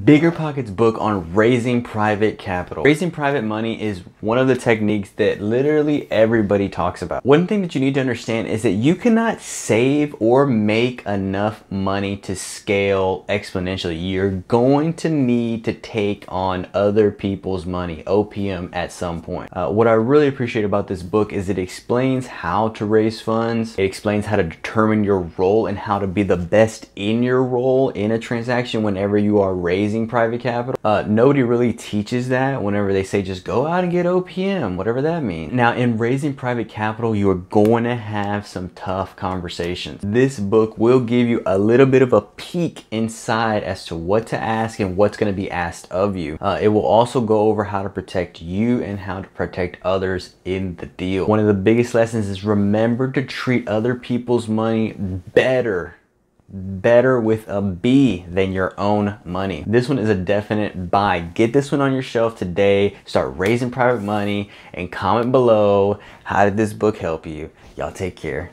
BiggerPockets book on raising private capital. Raising private money is one of the techniques that literally everybody talks about. One thing that you need to understand is that you cannot save or make enough money to scale exponentially. You're going to need to take on other people's money, OPM, at some point. What I really appreciate about this book is it explains how to raise funds. It explains how to determine your role and how to be the best in your role in a transaction whenever you are raising private capital. Nobody really teaches that whenever they say just go out and get OPM, whatever that means. Now, in raising private capital, you are going to have some tough conversations. This book will give you a little bit of a peek inside as to what to ask and what's going to be asked of you. It will also go over how to protect you and how to protect others in the deal. One of the biggest lessons is remember to treat other people's money better with a B than your own money. This one is a definite buy. Get this one on your shelf today. Start raising private money and comment below, how did this book help you? Y'all take care.